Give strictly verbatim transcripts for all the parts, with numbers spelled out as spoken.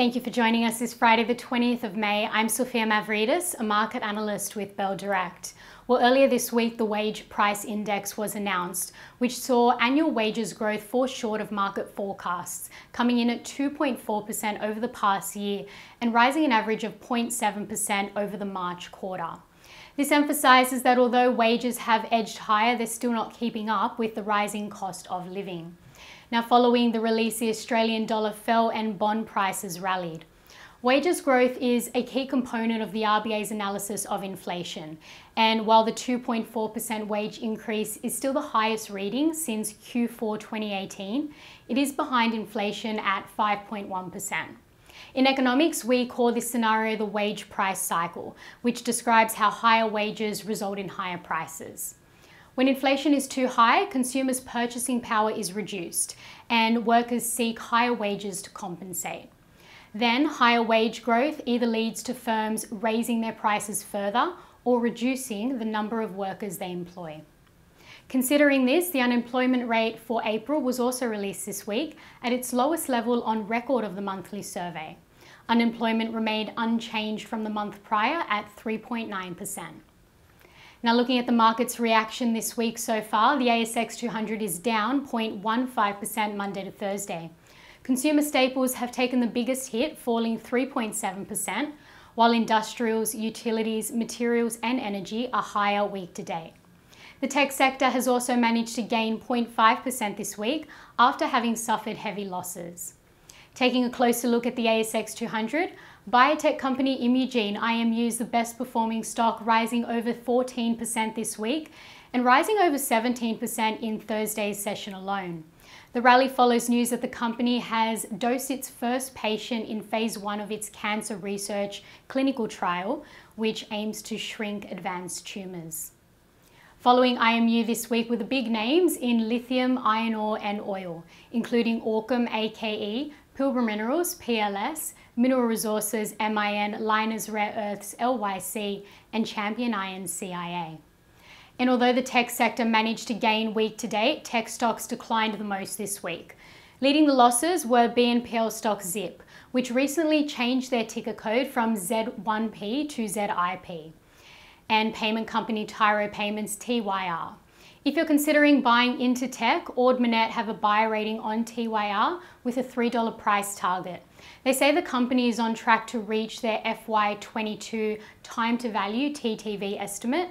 Thank you for joining us this Friday, the twentieth of May. I'm Sophia Mavridis, a market analyst with Bell Direct. Well, earlier this week, the wage price index was announced, which saw annual wages growth fall short of market forecasts, coming in at two point four percent over the past year and rising an average of zero point seven percent over the March quarter. This emphasises that although wages have edged higher, they're still not keeping up with the rising cost of living. Now, following the release, the Australian dollar fell and bond prices rallied. Wages growth is a key component of the R B A's analysis of inflation. And while the two point four percent wage increase is still the highest reading since Q four twenty eighteen, it is behind inflation at five point one percent. In economics, we call this scenario the wage price cycle, which describes how higher wages result in higher prices. When inflation is too high, consumers' purchasing power is reduced and workers seek higher wages to compensate. Then higher wage growth either leads to firms raising their prices further or reducing the number of workers they employ. Considering this, the unemployment rate for April was also released this week at its lowest level on record of the monthly survey. Unemployment remained unchanged from the month prior at three point nine percent. Now, looking at the market's reaction this week so far, the A S X two hundred is down zero point one five percent Monday to Thursday. Consumer staples have taken the biggest hit, falling three point seven percent, while industrials, utilities, materials and energy are higher week to date. The tech sector has also managed to gain zero point five percent this week after having suffered heavy losses. Taking a closer look at the A S X two hundred, biotech company Imugene, I M U, is the best performing stock, rising over fourteen percent this week and rising over seventeen percent in Thursday's session alone. The rally follows news that the company has dosed its first patient in phase one of its cancer research clinical trial, which aims to shrink advanced tumours. Following I M U this week were the big names in lithium, iron ore and oil, including Allkem, A K E, Pilbara Minerals, P L S, Mineral Resources, M I N, Lynas Rare Earths, L Y C and Champion Iron, C I A. And although the tech sector managed to gain week to date, tech stocks declined the most this week. Leading the losses were B N P L stock Zip, which recently changed their ticker code from Z one P to Z I P, and payment company Tyro Payments, T Y R. If you're considering buying into tech, Ord Minnett have a buy rating on T Y R with a three dollar price target. They say the company is on track to reach their F Y twenty-two time to value T T V estimate,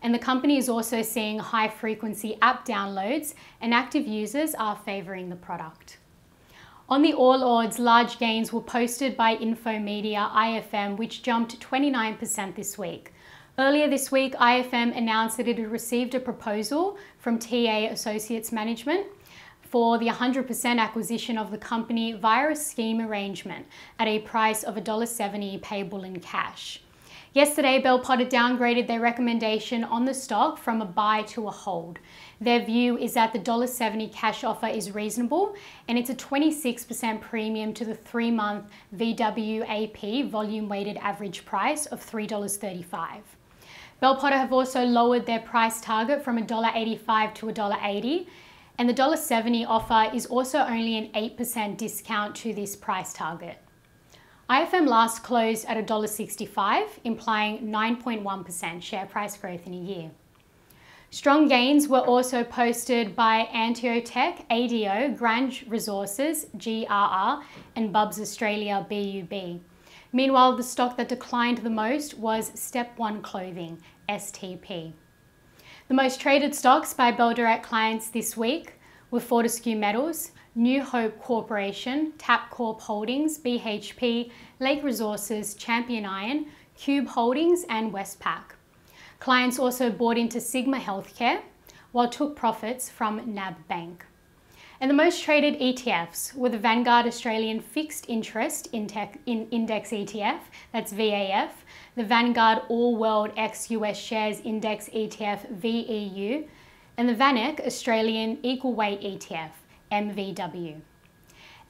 and the company is also seeing high frequency app downloads and active users are favouring the product. On the All Ords, large gains were posted by Infomedia, I F M, which jumped twenty-nine percent this week. Earlier this week, I F M announced that it had received a proposal from T A Associates Management for the one hundred percent acquisition of the company via a scheme arrangement at a price of one dollar seventy payable in cash. Yesterday, Bell Potter downgraded their recommendation on the stock from a buy to a hold. Their view is that the one dollar seventy cash offer is reasonable and it's a twenty-six percent premium to the three-month V W A P volume-weighted average price of three dollars thirty-five. Bell Potter have also lowered their price target from one dollar eighty-five to one dollar eighty, and the one dollar seventy offer is also only an eight percent discount to this price target. I F M last closed at one dollar sixty-five, implying nine point one percent share price growth in a year. Strong gains were also posted by Antio Tech, A D O, Grange Resources, G R R, and Bubs Australia, B U B. Meanwhile, the stock that declined the most was Step One Clothing, S T P. The most traded stocks by Bell Direct clients this week were Fortescue Metals, New Hope Corporation, Tabcorp Holdings, B H P, Lake Resources, Champion Iron, Cube Holdings and Westpac. Clients also bought into Sigma Healthcare, while took profits from N A B Bank. And the most traded E T Fs were the Vanguard Australian Fixed Interest Index E T F, that's V A F, the Vanguard All World ex U S Shares Index E T F, V E U, and the VanEck Australian Equal Weight E T F, M V W.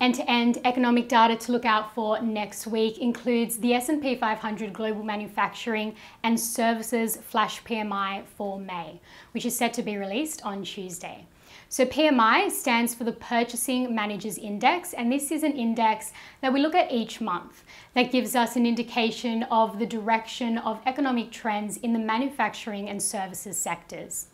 And to end, economic data to look out for next week includes the S and P five hundred Global Manufacturing and Services Flash P M I for May, which is set to be released on Tuesday. So P M I stands for the Purchasing Managers Index, and this is an index that we look at each month that gives us an indication of the direction of economic trends in the manufacturing and services sectors.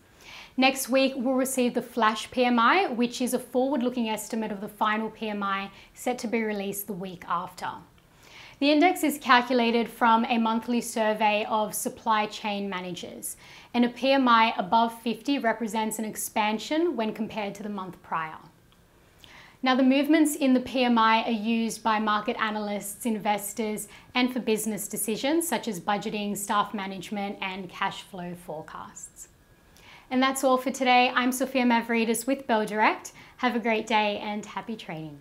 Next week, we'll receive the Flash P M I, which is a forward-looking estimate of the final P M I set to be released the week after. The index is calculated from a monthly survey of supply chain managers, and a P M I above fifty represents an expansion when compared to the month prior. Now, the movements in the P M I are used by market analysts, investors, and for business decisions such as budgeting, staff management, and cash flow forecasts. And that's all for today. I'm Sophia Mavridis with Bell Direct. Have a great day and happy trading.